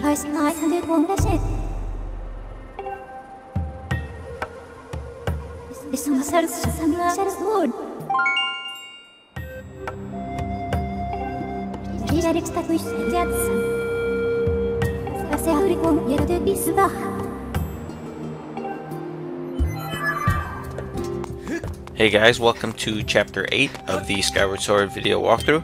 body is 900 This is Sealed Sword. Please extinguish the Sealed Grounds yet to be smashed. Hey guys, welcome to chapter 8 of the Skyward Sword video walkthrough,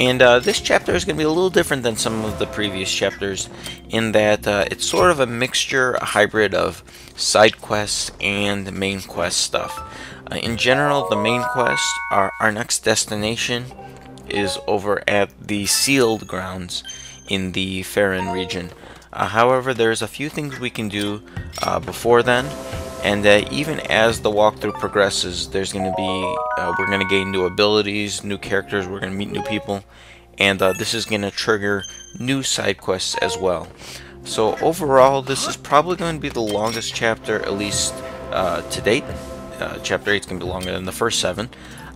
and this chapter is going to be a little different than some of the previous chapters in that it's sort of a mixture, a hybrid of side quests and main quest stuff. In general, the main quest, our next destination is over at the Sealed Grounds in the Farron region. However, there's a few things we can do before then. And even as the walkthrough progresses, there's going to be, we're going to gain new abilities, new characters, we're going to meet new people, and this is going to trigger new side quests as well. So overall, this is probably going to be the longest chapter, at least to date. Chapter 8 is going to be longer than the first 7.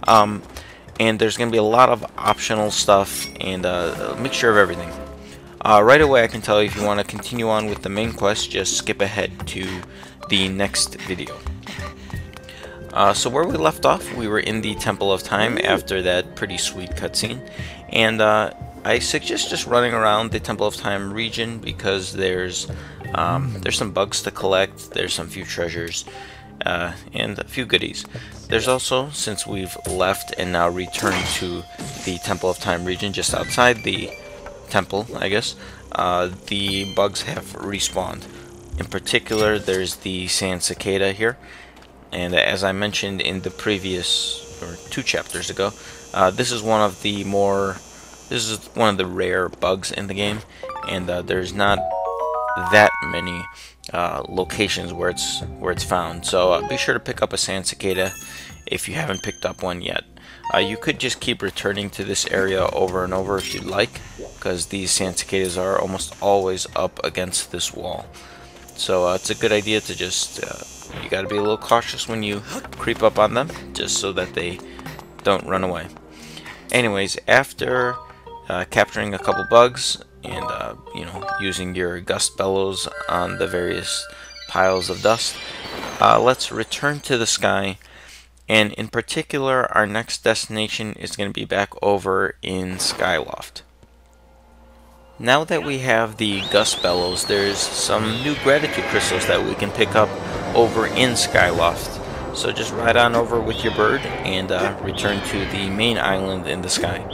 And there's going to be a lot of optional stuff and a mixture of everything. Right away, I can tell you if you want to continue on with the main quest, just skip ahead to the next video. So where we left off, we were in the Temple of Time after that pretty sweet cutscene, and I suggest just running around the Temple of Time region because there's some bugs to collect, there's some few treasures, and a few goodies. There's also, since we've left and now returned to the Temple of Time region just outside the temple, I guess, the bugs have respawned. In particular, there's the sand cicada here, and as I mentioned in the previous, or 2 chapters ago, this is one of the rare bugs in the game, and there's not that many locations where it's found. So be sure to pick up a sand cicada if you haven't picked up one yet. You could just keep returning to this area over and over if you'd like, because these sand cicadas are almost always up against this wall. So it's a good idea to just, you gotta be a little cautious when you creep up on them, just so that they don't run away. Anyways, after capturing a couple bugs and, you know, using your gust bellows on the various piles of dust, let's return to the sky. And in particular, our next destination is gonna be back over in Skyloft. Now that we have the gust bellows, there's some new gratitude crystals that we can pick up over in Skyloft. So just ride on over with your bird and return to the main island in the sky.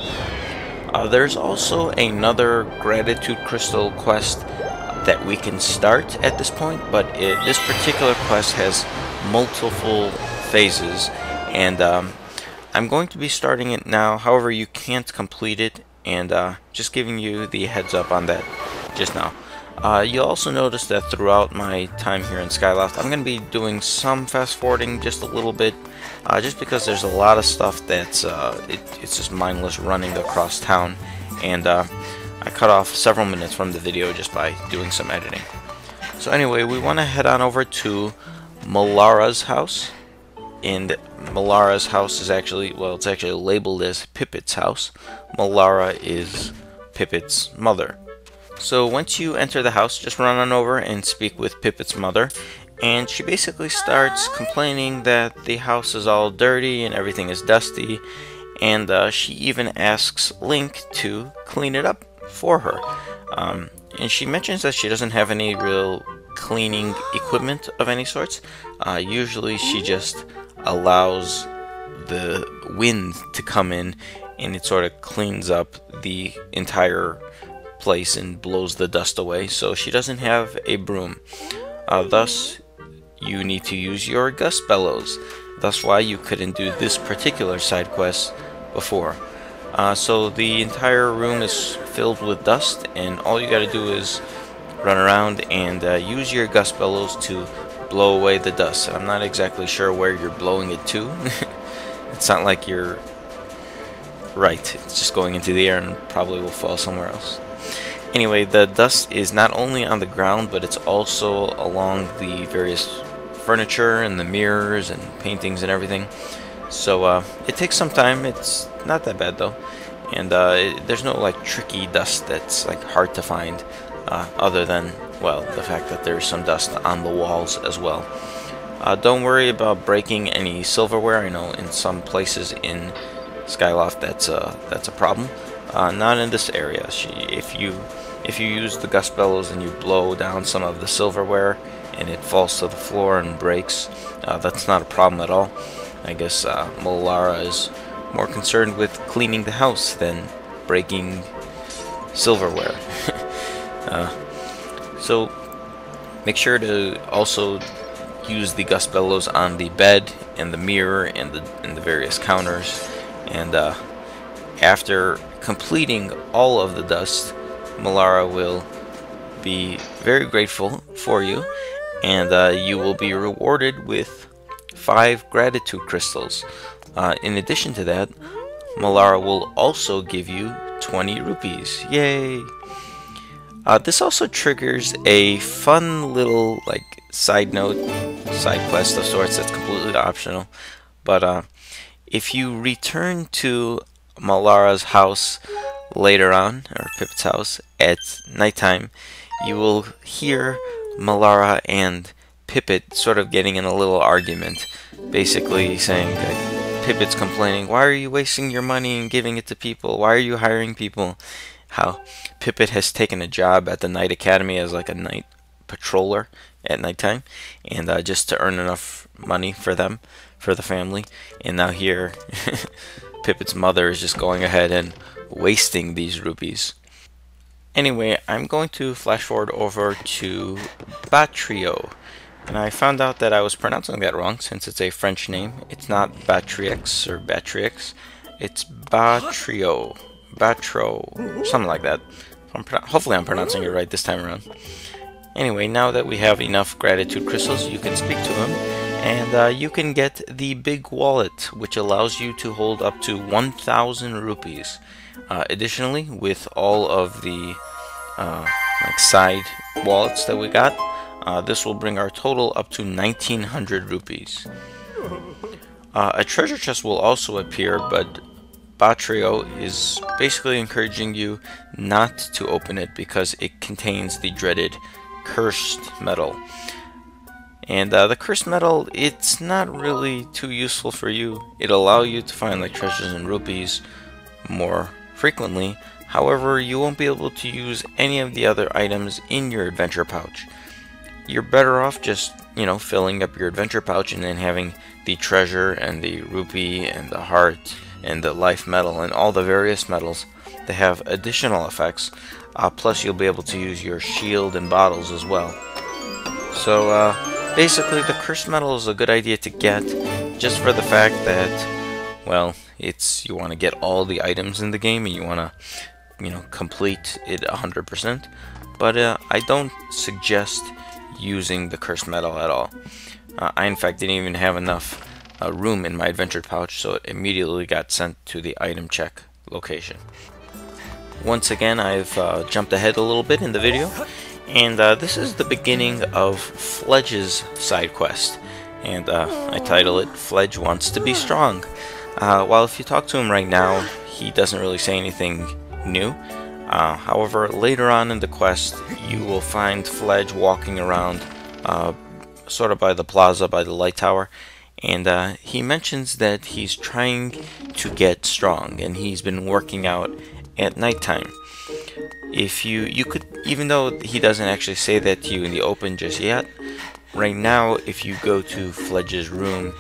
There's also another gratitude crystal quest that we can start at this point, but this particular quest has multiple phases, and I'm going to be starting it now. However, you can't complete it, and just giving you the heads up on that just now. You'll also notice that throughout my time here in Skyloft, I'm going to be doing some fast forwarding, just a little bit, just because there's a lot of stuff that's it's just mindless running across town, and I cut off several minutes from the video just by doing some editing. So anyway, we want to head on over to Malara's house, and Malara's house is actually, well, it's actually labeled as Pippet's house. Malara is Pippet's mother. So once you enter the house, just run on over and speak with Pippet's mother, and she basically starts complaining that the house is all dirty and everything is dusty, and she even asks Link to clean it up for her. And she mentions that she doesn't have any real cleaning equipment of any sorts. Usually she just allows the wind to come in and it sort of cleans up the entire place and blows the dust away, so she doesn't have a broom. Thus, you need to use your gust bellows. That's why you couldn't do this particular side quest before. So the entire room is filled with dust, and all you gotta do is run around and use your gust bellows to blow away the dust. I'm not exactly sure where you're blowing it to. It's not like you're right, it's just going into the air and probably will fall somewhere else. Anyway, the dust is not only on the ground, but it's also along the various furniture and the mirrors and paintings and everything. So it takes some time. It's not that bad though, and there's no like tricky dust that's like hard to find. other than, well, the fact that there's some dust on the walls as well. Don't worry about breaking any silverware. I know in some places in Skyloft that's a problem. Not in this area. If you use the gust bellows and you blow down some of the silverware and it falls to the floor and breaks, that's not a problem at all. I guess Malara is more concerned with cleaning the house than breaking silverware. So make sure to also use the gust bellows on the bed and the mirror and the various counters. And after completing all of the dust, Malara will be very grateful for you, and you will be rewarded with 5 gratitude crystals. In addition to that, Malara will also give you 20 rupees. Yay! This also triggers a fun little like side quest of sorts that's completely optional. But if you return to Malara's house later on, or Pippet's house, at nighttime, you will hear Malara and Pippet sort of getting in a little argument, basically saying that Pippet's complaining, why are you wasting your money and giving it to people? Why are you hiring people? How Pippet has taken a job at the Night Academy as like a night patroller at nighttime, and just to earn enough money for them, for the family. And now here Pippet's mother is just going ahead and wasting these rupees. Anyway, I'm going to flash forward over to Batrio, and I found out that I was pronouncing that wrong since it's a French name. It's not Batrix or Batrix, it's Batrio, Batro, something like that. Hopefully I'm pronouncing it right this time around. Anyway, now that we have enough gratitude crystals, you can speak to him, and you can get the big wallet, which allows you to hold up to 1,000 rupees. Additionally, with all of the like side wallets that we got, this will bring our total up to 1,900 rupees. A treasure chest will also appear, but Batrio is basically encouraging you not to open it because it contains the dreaded cursed metal. And the cursed metal, it's not really too useful for you. It'll allow you to find like treasures and rupees more frequently. However, you won't be able to use any of the other items in your adventure pouch. You're better off just, you know, filling up your adventure pouch and then having the treasure and the rupee and the heart and the life metal and all the various metals that have additional effects. Plus you'll be able to use your shield and bottles as well. So basically the cursed metal is a good idea to get, just for the fact that, well, it's, you want to get all the items in the game and you want to, you know, complete it 100%. But I don't suggest using the cursed metal at all. I in fact didn't even have enough room in my adventure pouch, so it immediately got sent to the item check location. Once again, I've jumped ahead a little bit in the video, and this is the beginning of Fledge's side quest, and I title it Fledge Wants to Be Strong. While if you talk to him right now, he doesn't really say anything new. However, later on in the quest, you will find Fledge walking around sort of by the plaza, by the light tower, and he mentions that he's trying to get strong, and he's been working out at nighttime. If you could, even though he doesn't actually say that to you in the open just yet, right now if you go to Fledge's room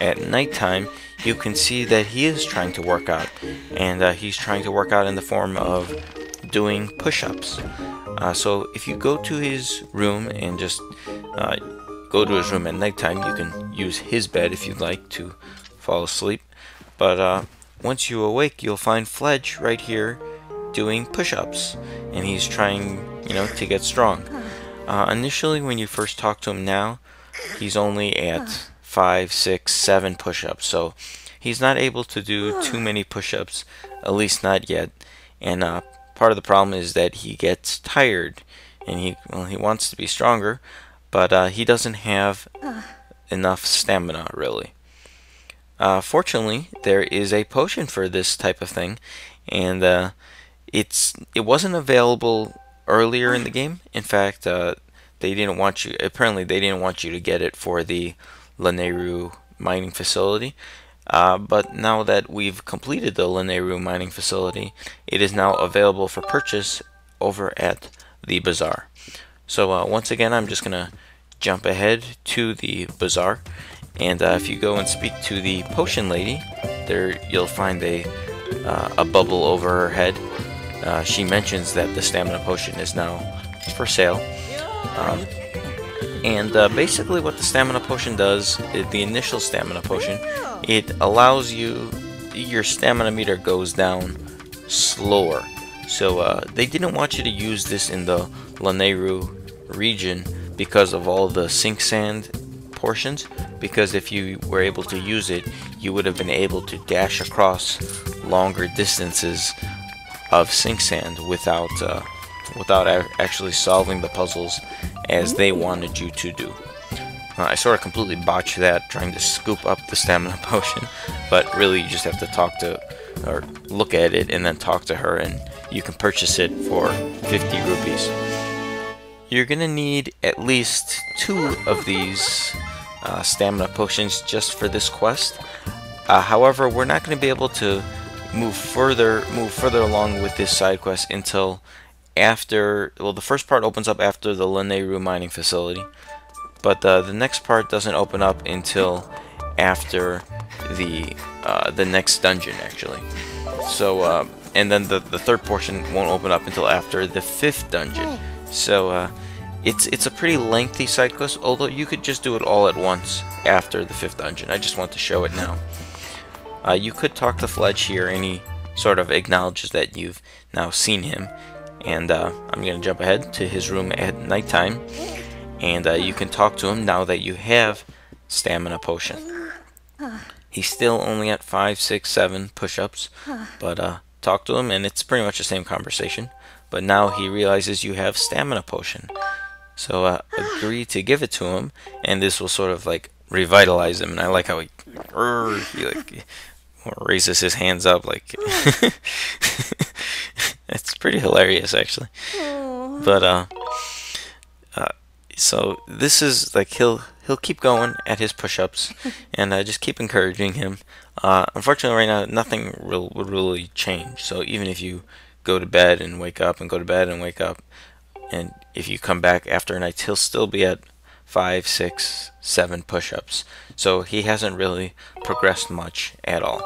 at nighttime, you can see that he is trying to work out, and he's trying to work out in the form of doing push-ups. So if you go to his room and just go to his room at nighttime, you can use his bed if you'd like to fall asleep, but once you awake, you'll find Fledge right here doing push-ups, and he's trying, you know, to get strong. Initially, when you first talk to him now, he's only at 5, 6, 7 push-ups, so he's not able to do too many push-ups, at least not yet. And part of the problem is that he gets tired, and he wants to be stronger, but he doesn't have enough stamina, really. Fortunately, there is a potion for this type of thing, and it wasn't available earlier in the game. In fact, they didn't want you, apparently they didn't want you to get it for the Lanayru mining facility. But now that we've completed the Lanayru mining facility, it is now available for purchase over at the bazaar. So once again, I'm just gonna jump ahead to the bazaar, and if you go and speak to the potion lady, there you'll find a bubble over her head. She mentions that the stamina potion is now for sale. Basically what the stamina potion does, the initial stamina potion, it allows you, your stamina meter goes down slower. So they didn't want you to use this in the Lanayru region because of all the sink sand portions, because if you were able to use it, you would have been able to dash across longer distances of sink sand without actually solving the puzzles as they wanted you to do. I sort of completely botched that trying to scoop up the stamina potion, but really you just have to talk to, or look at it and then talk to her, and you can purchase it for 50 rupees. You're gonna need at least 2 of these stamina potions just for this quest. However, we're not gonna be able to move further along with this side quest until after, well, the first part opens up after the Lanayru mining facility, but the next part doesn't open up until after the next dungeon, actually. So and then the third portion won't open up until after the 5th dungeon. So it's a pretty lengthy side quest, although you could just do it all at once after the 5th dungeon. I just want to show it now. You could talk to Fledge here, and he sort of acknowledges that you've now seen him. And I'm going to jump ahead to his room at nighttime, and you can talk to him now that you have stamina potion. He's still only at 5, 6, 7 push-ups, but talk to him, and it's pretty much the same conversation. But now he realizes you have stamina potion, so agree to give it to him, and this will sort of like revitalize him. And I like how he like raises his hands up like. It's pretty hilarious, actually. But so this is like he'll keep going at his push-ups, and just keep encouraging him. Unfortunately, right now nothing will really change. So even if you go to bed and wake up, and go to bed and wake up, and if you come back after a night, he'll still be at 5, 6, 7 push-ups. So he hasn't really progressed much at all.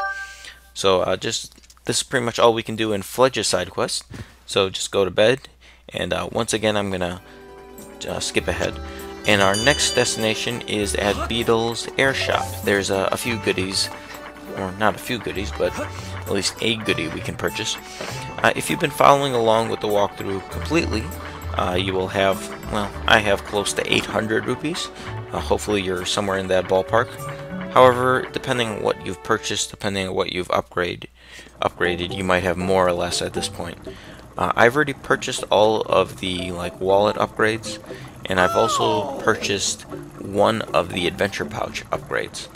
So just. This is pretty much all we can do in Fledge's side quest, so just go to bed. And once again, I'm gonna skip ahead, and our next destination is at Beetle's air shop. There's a few goodies, or not a few goodies, but at least a goodie we can purchase. If you've been following along with the walkthrough completely, you will have, well, I have close to 800 rupees. Hopefully you're somewhere in that ballpark. However, depending on what you've purchased, depending on what you've upgraded, you might have more or less at this point. I've already purchased all of the like wallet upgrades, and I've also purchased one of the adventure pouch upgrades.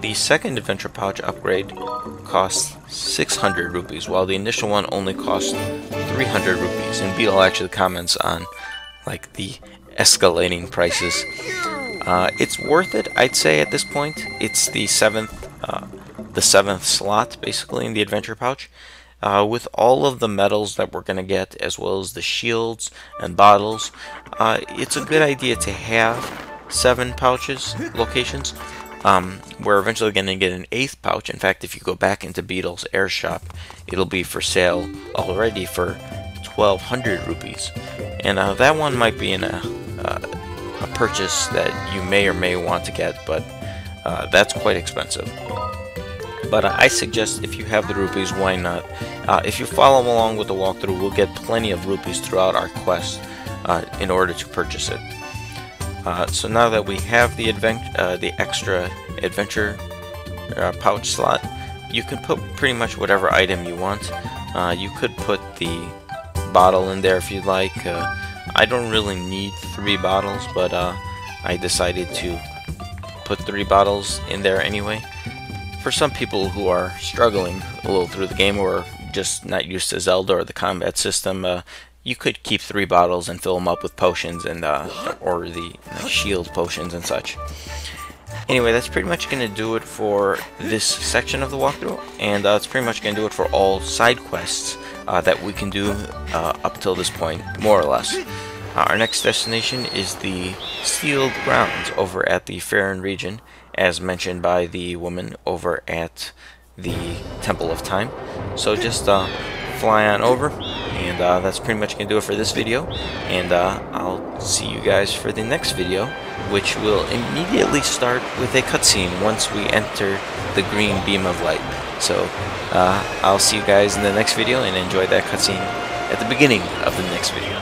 The second adventure pouch upgrade costs 600 rupees, while the initial one only cost 300 rupees. And Beetle actually comments on like the escalating prices. It's worth it, I'd say, at this point. It's the seventh slot, basically, in the adventure pouch. With all of the medals that we're going to get, as well as the shields and bottles, it's a good idea to have 7 pouches, locations. We're eventually going to get an 8th pouch. In fact, if you go back into Beetle's air shop, it'll be for sale already for 1,200 rupees. And that one might be in a purchase that you may or may want to get, but that's quite expensive. But I suggest, if you have the rupees, why not? If you follow along with the walkthrough, we'll get plenty of rupees throughout our quest in order to purchase it. So now that we have the extra adventure pouch slot, you can put pretty much whatever item you want. You could put the bottle in there if you'd like. I don't really need 3 bottles, but I decided to put 3 bottles in there anyway. For some people who are struggling a little through the game, or just not used to Zelda or the combat system, You could keep 3 bottles and fill them up with potions and or the shield potions and such. Anyway, that's pretty much going to do it for this section of the walkthrough, and it's pretty much going to do it for all side quests that we can do up till this point, more or less. Our next destination is the Sealed Grounds over at the Farron region, as mentioned by the woman over at the Temple of Time. So just fly on over, and that's pretty much going to do it for this video, and I'll see you guys for the next video, which will immediately start with a cutscene once we enter the green beam of light. So I'll see you guys in the next video, and enjoy that cutscene at the beginning of the next video.